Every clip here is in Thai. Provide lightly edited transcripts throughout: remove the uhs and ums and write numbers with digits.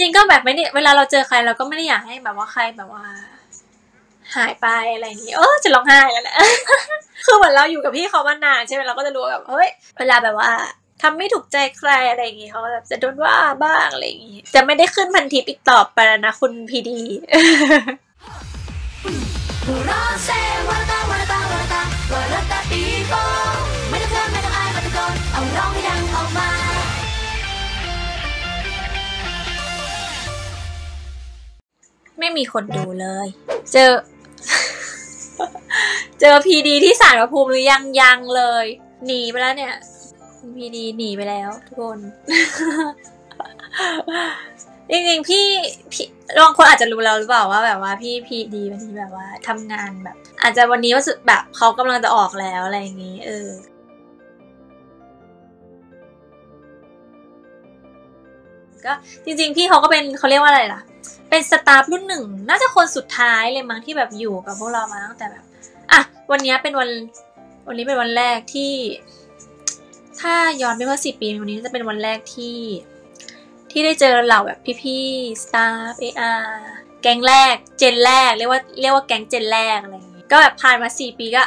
ริงๆก็แบบไม่ได้เวลาเราเจอใครเราก็ไม่ได้อยากให้แบบว่าใครแบบว่าหายไปอะไรอย่างนี้จะร้องไห้แล้วแหละ คือเหมือนเราอยู่กับพี่เขามานานใช่ไหมเราก็จะรู้แบบเฮ้ยเวลาแบบว่าทำไม่ถูกใจใครอะไรอย่างนี้เขาแบบจะโดนว่าบ้างอะไรอย่างนี้จะไม่ได้ขึ้นพันทิปอีกต่อไปแล้วนะคุณพีดี ไม่มีคนดูเลยเจอพีดีที่ศาลพระภูมิหรือยังเลยหนีไปแล้วเนี่ยพีดีหนีไปแล้วทุกคน จริงๆพี่บางคนอาจจะรู้แล้วหรือเปล่าว่าแบบว่าพี่พีดีวันนี้แบบว่าทำงานแบบอาจจะวันนี้ว่าสุดแบบเขากำลังจะออกแล้วอะไรอย่างนี้ก็จริงๆพี่เขาก็เป็นเขาเรียกว่าอะไรล่ะเป็นสตาฟรุ่นหนึ่งน่าจะคนสุดท้ายเลยมั้งที่แบบอยู่กับพวกเรามาตั้งแต่แบบวันนี้เป็นวันนี้เป็นวันแรกที่ถ้าย้อนไปเมื่อ4 ปีวันนี้จะเป็นวันแรกที่ได้เจอเหล่าแบบพี่ๆสตาฟARแก๊งแรกเจนแรกเรียกว่าแก๊งเจนแรกอะไรอย่างงี้ก็แบบผ่านมา4 ปีก็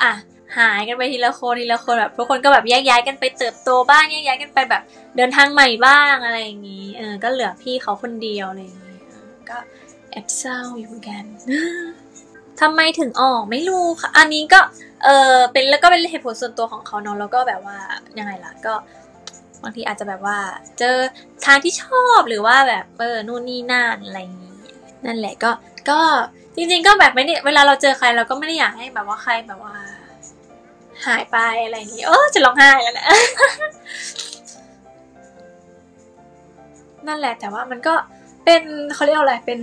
หายกันไปทีละคนแบบทุกคนก็แบบแยกย้ายกันไปเติบโตบ้างแยกย้ายกันไปแบบเดินทางใหม่บ้างอะไรอย่างงี้ก็เหลือพี่เขาคนเดียวอะไรอย่างงี้ก็แอบเศร้าอยู่เหมือนกัน ทำไมถึงออกไม่รู้ค่ะอันนี้ก็เป็นแล้วก็เป็นเหตุผลส่วนตัวของเขาเนาะแล้วก็แบบว่ายังไงล่ะก็บางทีอาจจะแบบว่าเจอทางที่ชอบหรือว่าแบบนู่นนี่นั่นอะไรอย่างนี้นั่นแหละก็จริงๆก็แบบไม่ได้เวลาเราเจอใครเราก็ไม่ได้อยากให้แบบว่าใครแบบว่าหายไปอะไรอย่างนี้จะร้องไห้แล้วแหละ นั่นแหละแต่ว่ามันก็เป็นเขาเรียกอะไรเป็น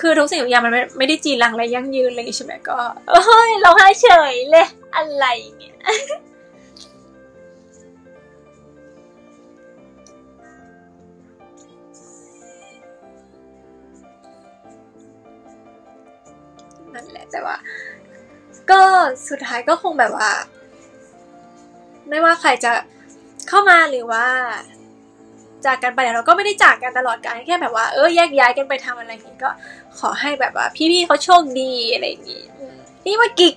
คือทุกสิ่งทุกอย่างมันไม่ได้จีรังอะไรยั่งยืนเลยใช่ไหมก็เฮ้ยร้องไห้เฉยเลยอะไรเนี่ย นั่นแหละแต่ว่าก็สุดท้ายก็คงแบบว่าไม่ว่าใครจะเข้ามาหรือว่าจากกันไปแต่เราก็ไม่ได้จากกันตลอดการแค่แบบว่าแยกย้ายกันไปทำอะไรอย่างนี้ก็ขอให้แบบว่าพี่ๆเขาโชคดีอะไรอย่างนี้นี่มากิก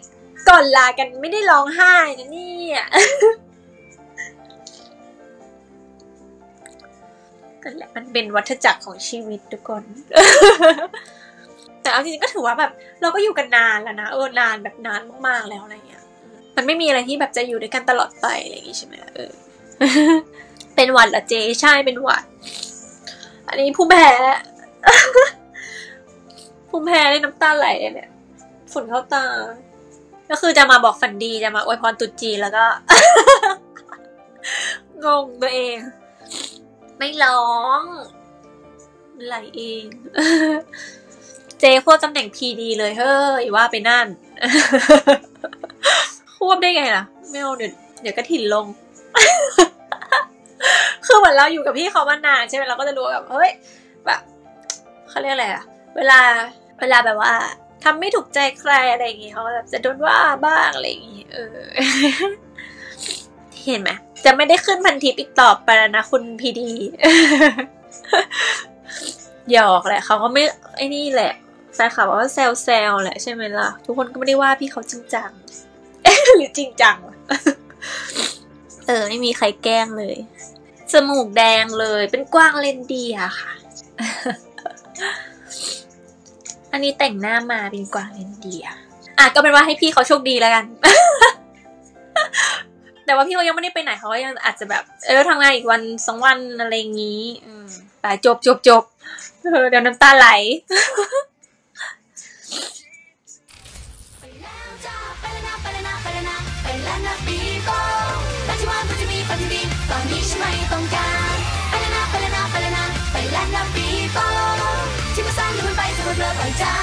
ก่อนลากันไม่ได้ร้องไห้นะเนี่ย นั่นแหละมันเป็นวัฏจักรของชีวิตทุกคน แต่เอาจริงๆก็ถือว่าแบบเราก็อยู่กันนานแล้วนะนานแบบนานมากๆแล้วอะไรเงี้ยมันไม่มีอะไรที่แบบจะอยู่ด้วยกันตลอดไปอะไรอย่างงี้ใช่ไหมเป็นหวัดเหรอเจใช่เป็นหวัดอันนี้ภูมิแพ้ เลยน้ำตาไหลเลยเนี่ยฝุ่นเข้าตาก็คือจะมาบอกฝันดีจะมาอวยพรตุ๊จีแล้วก็ งงตัวเองไม่ร้องไหลเอง เจควบตำแหน่งพีดีเลยเฮ้ยว่าไปนั่น ควบได้ไงล่ะไม่เอาเดี๋ยวก็ถิ่นลง คือเหมือนเราอยู่กับพี่เขามานานใช่ไหมเราก็จะรู้แบบเฮ้ยแบบเขาเรียกอะไรอะเวลาแบบว่าทำไม่ถูกใจใครอะไรอย่างงี้เขาแบบจะโดนว่าบ้างอะไรอย่างงี้เห็นไหมจะไม่ได้ขึ้นพันทิปอีกต่อไปแล้วนะคุณพีดี หยอกแหละเขาก็ไม่ไอ้นี่แหละแฟนคลับว่าแซวแหละใช่ไหมล่ะทุกคนก็ไม่ได้ว่าพี่เขาจริงจัง หรือจริงจัง ไม่มีใครแกล้งเลยจมูกแดงเลยเป็นกว้างเลนเดียค่ะ อันนี้แต่งหน้ามาเป็นกว้างเลนเดียก็เป็นว่าให้พี่เขาโชคดีแล้วกัน แต่ว่าพี่เขายังไม่ได้ไปไหนเขายังอาจจะแบบทำงานอีกวัน2 วันอะไรอย่างนี้แต่จบเดี๋ยวน้ำตาไหล ตอนนี้ฉันไม่ต้องการไปแล้วนะไปแล้วนะไปแล้วนะไปแล้วนะปีโป้ที่มาสร้างให้มันไปสำหรับเราไปจ้า